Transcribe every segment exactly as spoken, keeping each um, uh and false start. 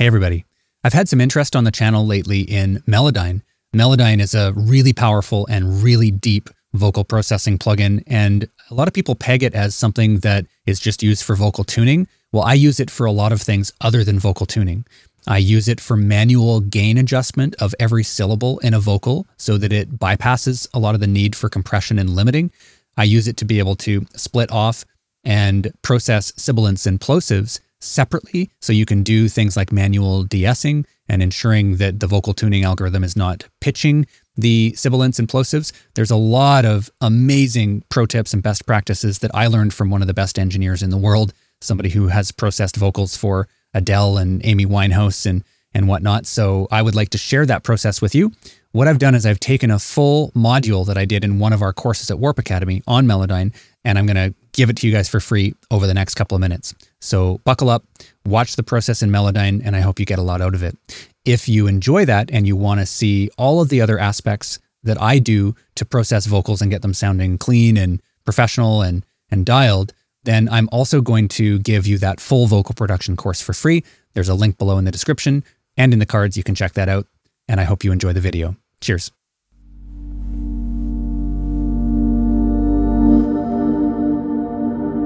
Hey everybody, I've had some interest on the channel lately in Melodyne. Melodyne is a really powerful and really deep vocal processing plugin, and a lot of people peg it as something that is just used for vocal tuning. Well, I use it for a lot of things other than vocal tuning. I use it for manual gain adjustment of every syllable in a vocal so that it bypasses a lot of the need for compression and limiting. I use it to be able to split off and process sibilants and plosives separately, so you can do things like manual de-essing and ensuring that the vocal tuning algorithm is not pitching the sibilants and plosives. There's a lot of amazing pro tips and best practices that I learned from one of the best engineers in the world, somebody who has processed vocals for Adele and Amy Winehouse and, and whatnot. So I would like to share that process with you. What I've done is I've taken a full module that I did in one of our courses at Warp Academy on Melodyne, and I'm going to give it to you guys for free over the next couple of minutes. So buckle up, watch the process in Melodyne, and I hope you get a lot out of it. If you enjoy that and you want to see all of the other aspects that I do to process vocals and get them sounding clean and professional and, and dialed, then I'm also going to give you that full vocal production course for free. There's a link below in the description and in the cards. You can check that out. And I hope you enjoy the video. Cheers.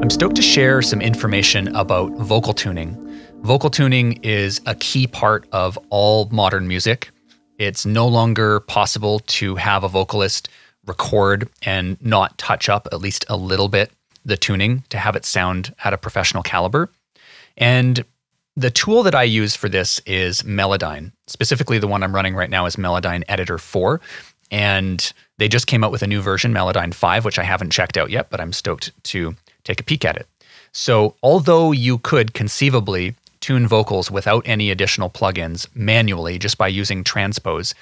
I'm stoked to share some information about vocal tuning. Vocal tuning is a key part of all modern music. It's no longer possible to have a vocalist record and not touch up at least a little bit the tuning to have it sound at a professional caliber. And the tool that I use for this is Melodyne. Specifically, the one I'm running right now is Melodyne Editor four. And they just came out with a new version, Melodyne five, which I haven't checked out yet, but I'm stoked to take a peek at it. So although you could conceivably tune vocals without any additional plugins manually just by using transpose,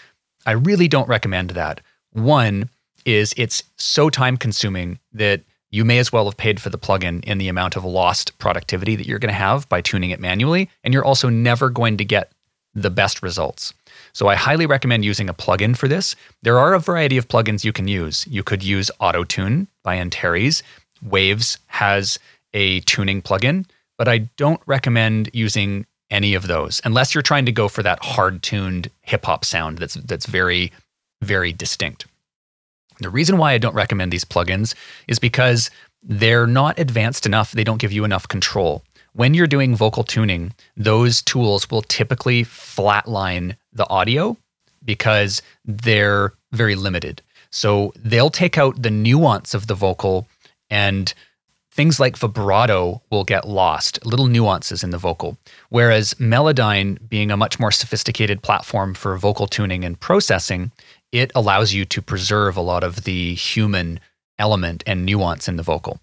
I really don't recommend that. One is it's so time consuming that you may as well have paid for the plugin in the amount of lost productivity that you're going to have by tuning it manually, and you're also never going to get the best results. So I highly recommend using a plugin for this. There are a variety of plugins you can use. You could use Auto-Tune by Antares. Waves has a tuning plugin, but I don't recommend using any of those unless you're trying to go for that hard-tuned hip-hop sound that's, that's very, very distinct. The reason why I don't recommend these plugins is because they're not advanced enough. They don't give you enough control. When you're doing vocal tuning, those tools will typically flatline the audio because they're very limited. So they'll take out the nuance of the vocal, and things like vibrato will get lost, little nuances in the vocal. Whereas Melodyne, being a much more sophisticated platform for vocal tuning and processing, it allows you to preserve a lot of the human element and nuance in the vocal.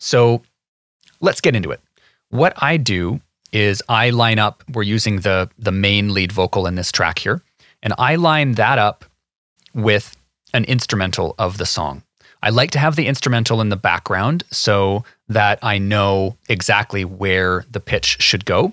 So let's get into it. What I do is I line up, we're using the, the main lead vocal in this track here, and I line that up with an instrumental of the song. I like to have the instrumental in the background so that I know exactly where the pitch should go.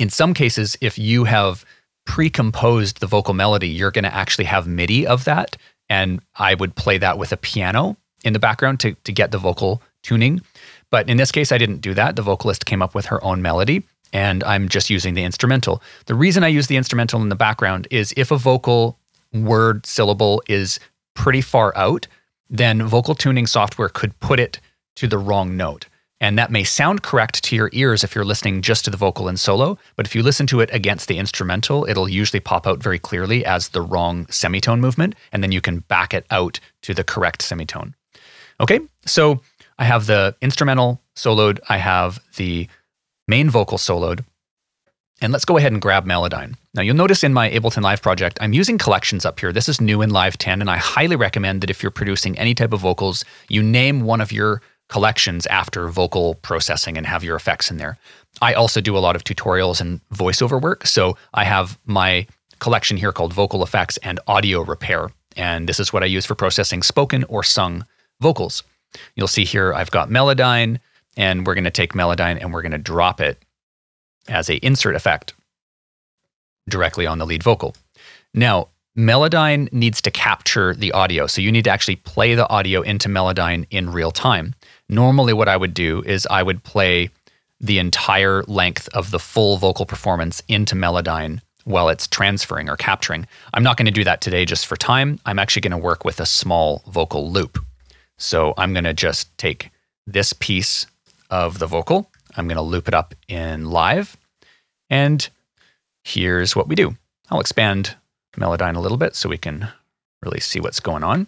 In some cases, if you have pre-composed the vocal melody, you're going to actually have MIDI of that, and I would play that with a piano in the background to, to get the vocal tuning. But in this case, I didn't do that. The vocalist came up with her own melody, and I'm just using the instrumental. The reason I use the instrumental in the background is if a vocal word syllable is pretty far out, then vocal tuning software could put it to the wrong note. And that may sound correct to your ears if you're listening just to the vocal in solo, but if you listen to it against the instrumental, it'll usually pop out very clearly as the wrong semitone movement, and then you can back it out to the correct semitone. Okay, so I have the instrumental soloed, I have the main vocal soloed, and let's go ahead and grab Melodyne. Now you'll notice in my Ableton Live project, I'm using collections up here. This is new in Live ten, and I highly recommend that if you're producing any type of vocals, you name one of your collections after vocal processing and have your effects in there. I also do a lot of tutorials and voiceover work, so I have my collection here called Vocal Effects and Audio Repair, and this is what I use for processing spoken or sung vocals. You'll see here I've got Melodyne, and we're going to take Melodyne and we're going to drop it as an insert effect directly on the lead vocal. Now, Melodyne needs to capture the audio, so you need to actually play the audio into Melodyne in real time. Normally what I would do is I would play the entire length of the full vocal performance into Melodyne while it's transferring or capturing. I'm not going to do that today just for time. I'm actually going to work with a small vocal loop. So I'm going to just take this piece of the vocal. I'm going to loop it up in Live. And here's what we do. I'll expand Melodyne a little bit so we can really see what's going on.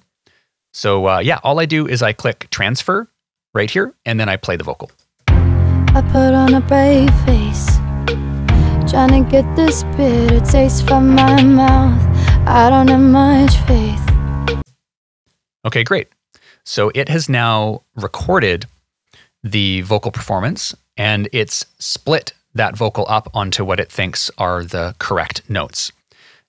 So uh, yeah, all I do is I click transfer right here, and then I play the vocal. I put on a brave face, trying to get this bitter taste from my mouth. I don't have much faith. Okay, great. So it has now recorded the vocal performance, and it's split that vocal up onto what it thinks are the correct notes.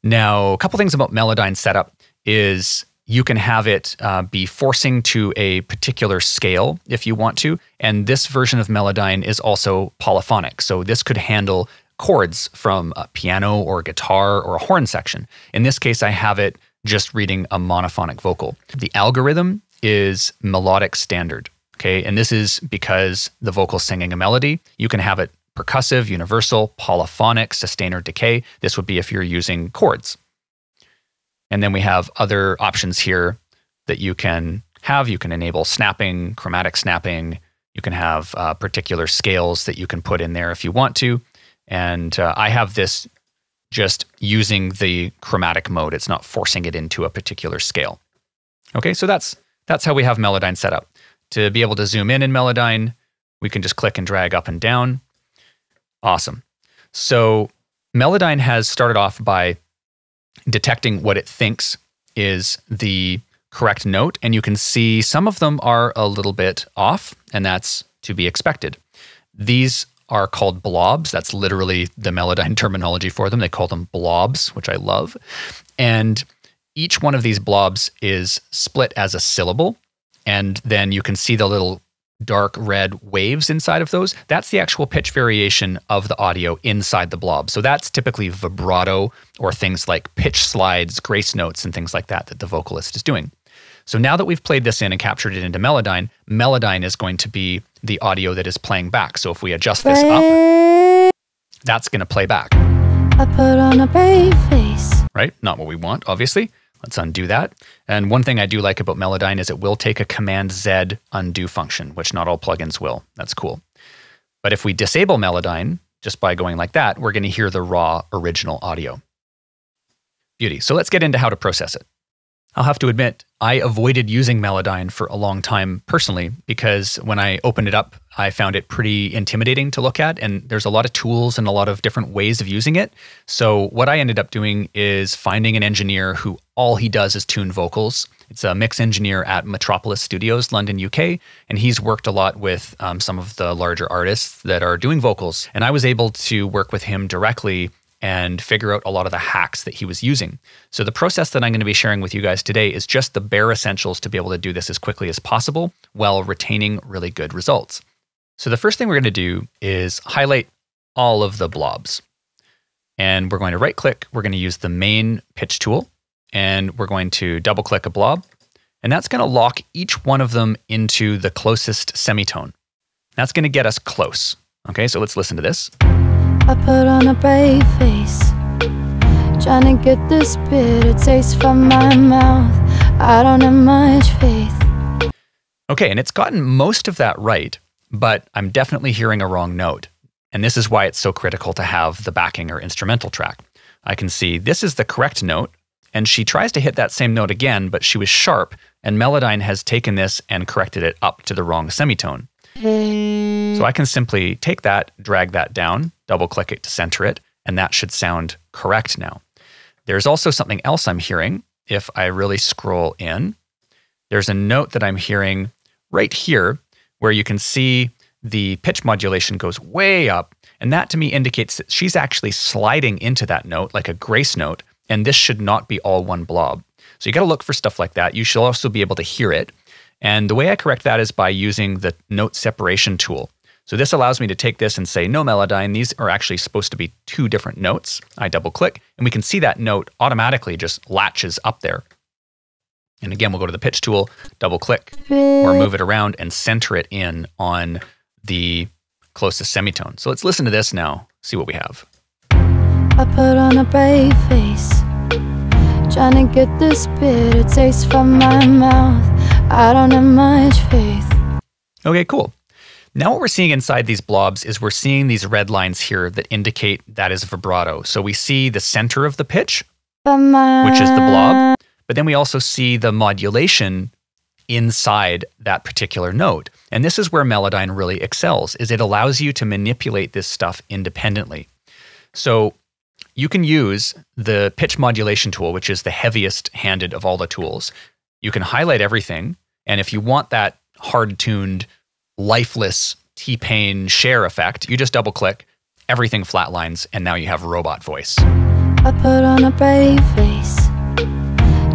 Now, a couple things about Melodyne setup is you can have it uh, be forcing to a particular scale if you want to, and this version of Melodyne is also polyphonic, so this could handle chords from a piano or a guitar or a horn section. In this case, I have it just reading a monophonic vocal. The algorithm is melodic standard, okay? And this is because the vocal's singing a melody. You can have it percussive, universal, polyphonic, sustain or decay. This would be if you're using chords. And then we have other options here that you can have. You can enable snapping, chromatic snapping. You can have uh, particular scales that you can put in there if you want to. And uh, I have this just using the chromatic mode. It's not forcing it into a particular scale. Okay, so that's, that's how we have Melodyne set up. To be able to zoom in in Melodyne, we can just click and drag up and down. Awesome. So Melodyne has started off by detecting what it thinks is the correct note, and you can see some of them are a little bit off, and that's to be expected. These are called blobs. That's literally the Melodyne terminology for them. They call them blobs, which I love. And each one of these blobs is split as a syllable, and then you can see the little dark red waves inside of those. That's the actual pitch variation of the audio inside the blob. So that's typically vibrato or things like pitch slides, grace notes, and things like that that the vocalist is doing. So now that we've played this in and captured it into Melodyne, Melodyne is going to be the audio that is playing back. So if we adjust this up, that's going to play back. I put on a brave face. Right? Not what we want, obviously. Let's undo that. And one thing I do like about Melodyne is it will take a Command Z undo function, which not all plugins will. That's cool. But if we disable Melodyne, just by going like that, we're going to hear the raw original audio. Beauty. So let's get into how to process it. I'll have to admit, I avoided using Melodyne for a long time personally, because when I opened it up, I found it pretty intimidating to look at, and there's a lot of tools and a lot of different ways of using it. So what I ended up doing is finding an engineer who all he does is tune vocals. It's a mix engineer at Metropolis Studios, London, U K, and he's worked a lot with um, some of the larger artists that are doing vocals, and I was able to work with him directly and figure out a lot of the hacks that he was using. So the process that I'm going to be sharing with you guys today is just the bare essentials to be able to do this as quickly as possible while retaining really good results. So the first thing we're going to do is highlight all of the blobs. And we're going to right click, we're going to use the main pitch tool, and we're going to double click a blob. And that's going to lock each one of them into the closest semitone. That's going to get us close. Okay, so let's listen to this. I put on a brave face, trying to get this bitter taste from my mouth. I don't have much faith. Okay, and it's gotten most of that right, but I'm definitely hearing a wrong note. And this is why it's so critical to have the backing or instrumental track. I can see this is the correct note, and she tries to hit that same note again, but she was sharp, and Melodyne has taken this and corrected it up to the wrong semitone. So I can simply take that, drag that down, double click it to center it, and that should sound correct now. There's also something else I'm hearing. If I really scroll in, there's a note that I'm hearing right here where you can see the pitch modulation goes way up, and that to me indicates that she's actually sliding into that note like a grace note, and this should not be all one blob. So you gotta look for stuff like that. You should also be able to hear it. And the way I correct that is by using the note separation tool. So this allows me to take this and say, no, Melodyne, these are actually supposed to be two different notes. I double click, and we can see that note automatically just latches up there. And again, we'll go to the pitch tool, double click, or move it around and center it in on the close to semitone. So let's listen to this now, see what we have. I put on a brave face, trying to get this bitter taste from my mouth. I don't have much faith. Okay, cool. Now what we're seeing inside these blobs is we're seeing these red lines here that indicate that is vibrato. So we see the center of the pitch, which is the blob, but then we also see the modulation inside that particular note. And this is where Melodyne really excels, is it allows you to manipulate this stuff independently. So you can use the pitch modulation tool, which is the heaviest handed of all the tools. You can highlight everything, and if you want that hard-tuned, lifeless T Pain share effect, you just double-click, everything flatlines, and now you have robot voice. I put on a brave face,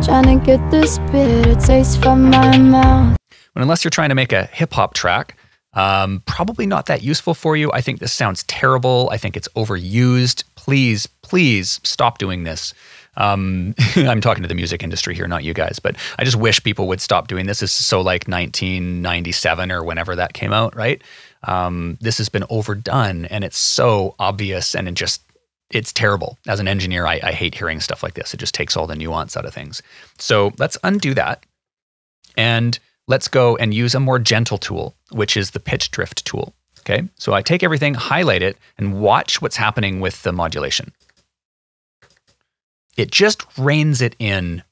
trying to get this bitter taste from my mouth. Well, unless you're trying to make a hip-hop track, um, probably not that useful for you. I think this sounds terrible. I think it's overused. Please, please stop doing this. Um, I'm talking to the music industry here, not you guys, but I just wish people would stop doing this. This is so like nineteen ninety-seven or whenever that came out, right? Um, this has been overdone and it's so obvious and it just, it's terrible. As an engineer, I, I hate hearing stuff like this. It just takes all the nuance out of things. So let's undo that and let's go and use a more gentle tool, which is the pitch drift tool, okay? So I take everything, highlight it, and watch what's happening with the modulation. It just reins it in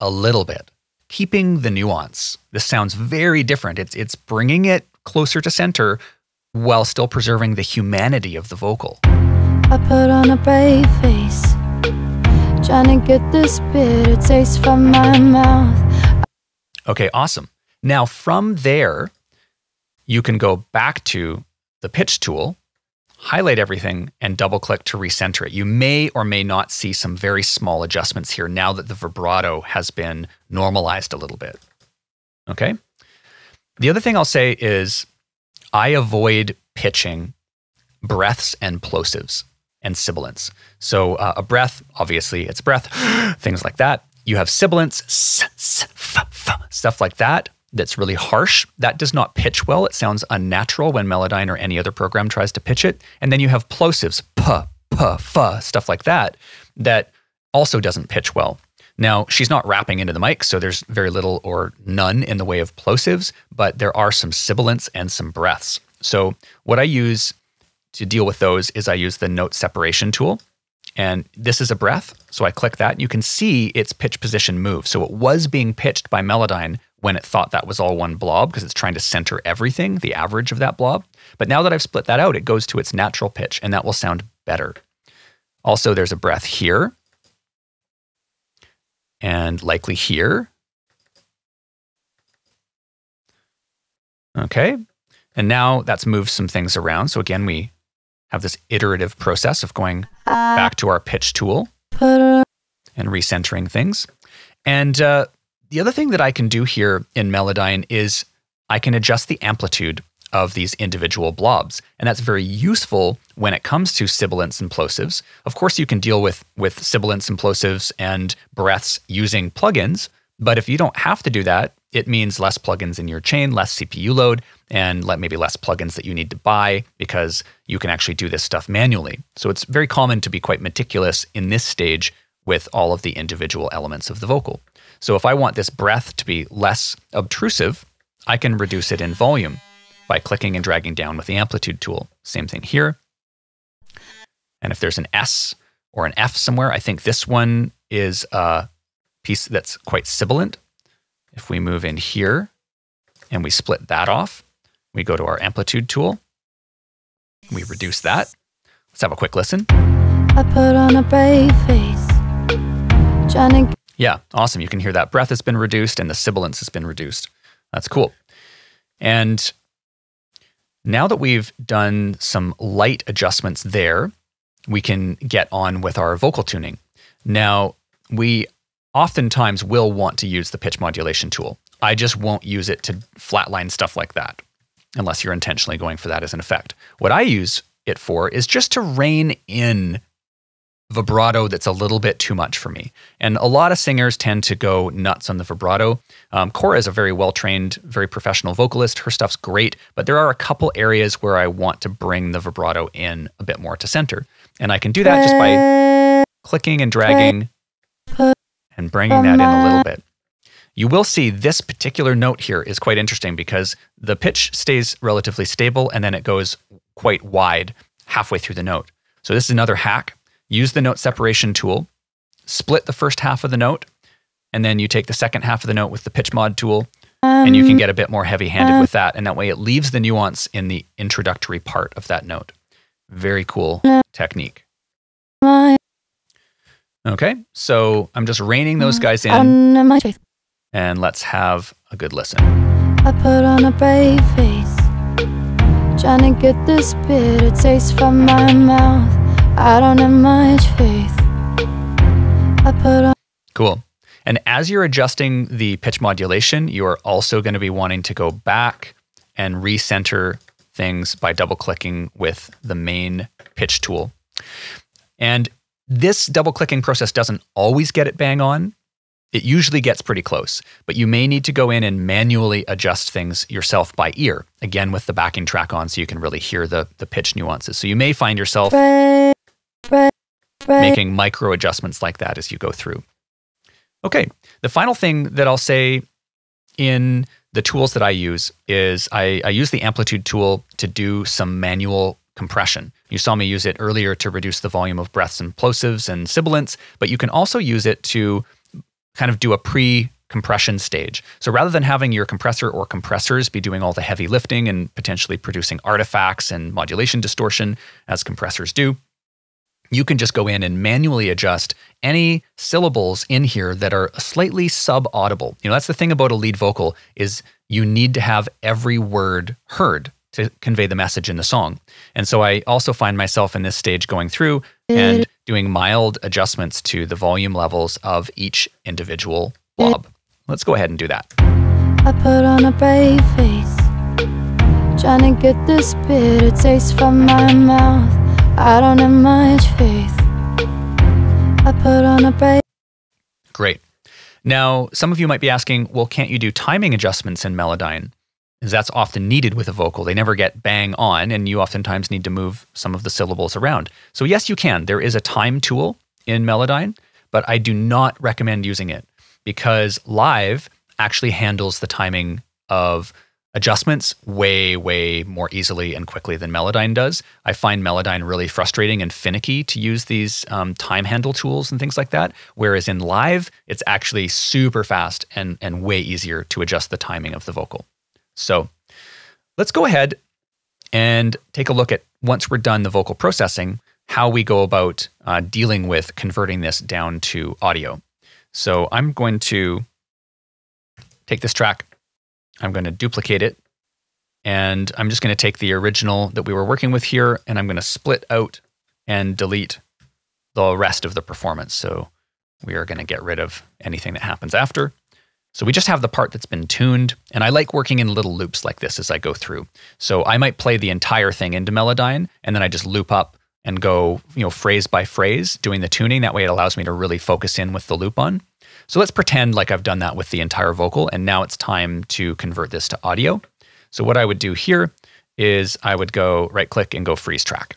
a little bit, keeping the nuance. This sounds very different. It's, it's bringing it closer to center while still preserving the humanity of the vocal. I put on a brave face, trying to get this bitter taste from my mouth. Okay, awesome. Now from there, you can go back to the pitch tool, highlight everything, and double-click to recenter it. You may or may not see some very small adjustments here now that the vibrato has been normalized a little bit, okay? The other thing I'll say is I avoid pitching breaths and plosives and sibilants. So uh, a breath, obviously it's breath, things like that. You have sibilants, s, s, f, f, stuff like that. That's really harsh. That does not pitch well. It sounds unnatural when Melodyne or any other program tries to pitch it. And then you have plosives, puh, puh, fuh, stuff like that, that also doesn't pitch well. Now, she's not rapping into the mic, so there's very little or none in the way of plosives, but there are some sibilants and some breaths. So what I use to deal with those is I use the note separation tool. And this is a breath, so I click that. You can see its pitch position move. So it was being pitched by Melodyne when it thought that was all one blob because it's trying to center everything, the average of that blob. But now that I've split that out, it goes to its natural pitch and that will sound better. Also, there's a breath here and likely here. Okay, and now that's moved some things around. So again, we have this iterative process of going back to our pitch tool and recentering things. And uh, the other thing that I can do here in Melodyne is I can adjust the amplitude of these individual blobs. And that's very useful when it comes to sibilants and plosives. Of course, you can deal with, with sibilants and plosives and breaths using plugins. But if you don't have to do that, it means less plugins in your chain, less C P U load, and maybe less plugins that you need to buy because you can actually do this stuff manually. So it's very common to be quite meticulous in this stage with all of the individual elements of the vocal. So if I want this breath to be less obtrusive, I can reduce it in volume by clicking and dragging down with the amplitude tool. Same thing here. And if there's an S or an F somewhere, I think this one is a piece that's quite sibilant. If we move in here and we split that off, we go to our amplitude tool, we reduce that. Let's have a quick listen. I put on a brave face, trying to... Yeah, awesome. You can hear that breath has been reduced and the sibilance has been reduced. That's cool. And now that we've done some light adjustments there, we can get on with our vocal tuning. Now, we oftentimes will want to use the pitch modulation tool. I just won't use it to flatline stuff like that, unless you're intentionally going for that as an effect. What I use it for is just to rein in vibrato that's a little bit too much for me. And a lot of singers tend to go nuts on the vibrato. Um, Cora is a very well-trained, very professional vocalist. Her stuff's great, but there are a couple areas where I want to bring the vibrato in a bit more to center. And I can do that just by clicking and dragging and bringing that in a little bit. You will see this particular note here is quite interesting because the pitch stays relatively stable and then it goes quite wide halfway through the note. So this is another hack. Use the note separation tool, split the first half of the note, and then you take the second half of the note with the pitch mod tool, and you can get a bit more heavy-handed with that, and that way it leaves the nuance in the introductory part of that note. Very cool technique. Okay, so I'm just reining those guys in, and let's have a good listen. I put on a brave face, trying to get this bitter taste from my mouth. I don't have much faith. I put on. Cool. And as you're adjusting the pitch modulation, you are also going to be wanting to go back and recenter things by double clicking with the main pitch tool. And this double clicking process doesn't always get it bang on. It usually gets pretty close, but you may need to go in and manually adjust things yourself by ear, again with the backing track on so you can really hear the, the pitch nuances. So you may find yourself making micro adjustments like that as you go through. Okay, the final thing that I'll say in the tools that I use is I, I use the amplitude tool to do some manual compression. You saw me use it earlier to reduce the volume of breaths and plosives and sibilants, but you can also use it to kind of do a pre-compression stage. So rather than having your compressor or compressors be doing all the heavy lifting and potentially producing artifacts and modulation distortion as compressors do, you can just go in and manually adjust any syllables in here that are slightly sub-audible. You know, that's the thing about a lead vocal is you need to have every word heard to convey the message in the song. And so I also find myself in this stage going through and doing mild adjustments to the volume levels of each individual blob. Let's go ahead and do that. I put on a brave face, trying to get this bitter taste from my mouth. I don't have much faith. I put on a brave. Great. Now, some of you might be asking, well, can't you do timing adjustments in Melodyne? Because that's often needed with a vocal. They never get bang on, and you oftentimes need to move some of the syllables around. So yes, you can. There is a time tool in Melodyne, but I do not recommend using it because Live actually handles the timing of adjustments way, way more easily and quickly than Melodyne does. I find Melodyne really frustrating and finicky to use these um, time handle tools and things like that, whereas in Live, it's actually super fast and, and way easier to adjust the timing of the vocal. So let's go ahead and take a look at, once we're done the vocal processing, how we go about uh, dealing with converting this down to audio. So I'm going to take this track, I'm going to duplicate it, and I'm just going to take the original that we were working with here, and I'm going to split out and delete the rest of the performance. So we are going to get rid of anything that happens after. So we just have the part that's been tuned, and I like working in little loops like this as I go through. So I might play the entire thing into Melodyne, and then I just loop up and go, you know, phrase by phrase doing the tuning. That way it allows me to really focus in with the loop on. So let's pretend like I've done that with the entire vocal, and now it's time to convert this to audio. So what I would do here is I would go right click and go freeze track.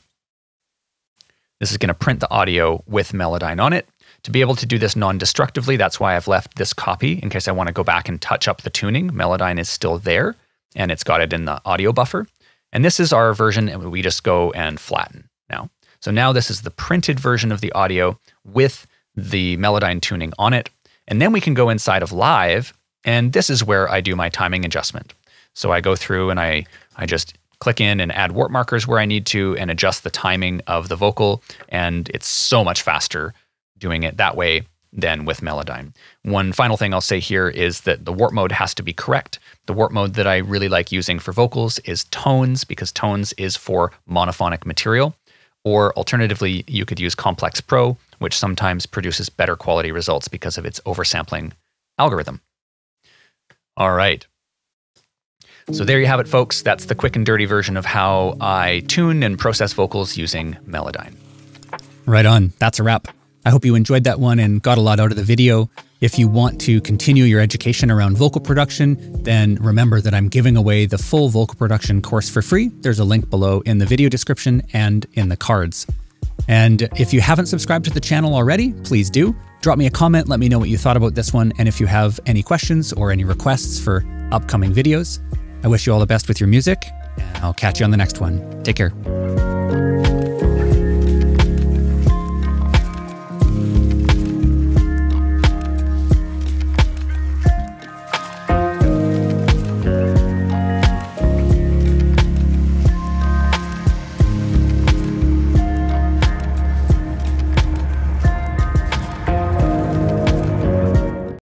This is going to print the audio with Melodyne on it. To be able to do this non-destructively, that's why I've left this copy in case I want to go back and touch up the tuning. Melodyne is still there, and it's got it in the audio buffer. And this is our version, and we just go and flatten now. So now this is the printed version of the audio with the Melodyne tuning on it. And then we can go inside of Live, and this is where I do my timing adjustment. So I go through and I, I just click in and add warp markers where I need to and adjust the timing of the vocal, and it's so much faster doing it that way than with Melodyne. One final thing I'll say here is that the warp mode has to be correct. The warp mode that I really like using for vocals is tones, because tones is for monophonic material, or alternatively, you could use Complex Pro, which sometimes produces better quality results because of its oversampling algorithm. All right. So there you have it, folks. That's the quick and dirty version of how I tune and process vocals using Melodyne. Right on. That's a wrap. I hope you enjoyed that one and got a lot out of the video. If you want to continue your education around vocal production, then remember that I'm giving away the full vocal production course for free. There's a link below in the video description and in the cards. And if you haven't subscribed to the channel already, please do. Drop me a comment, let me know what you thought about this one, and if you have any questions or any requests for upcoming videos. I wish you all the best with your music, and I'll catch you on the next one. Take care.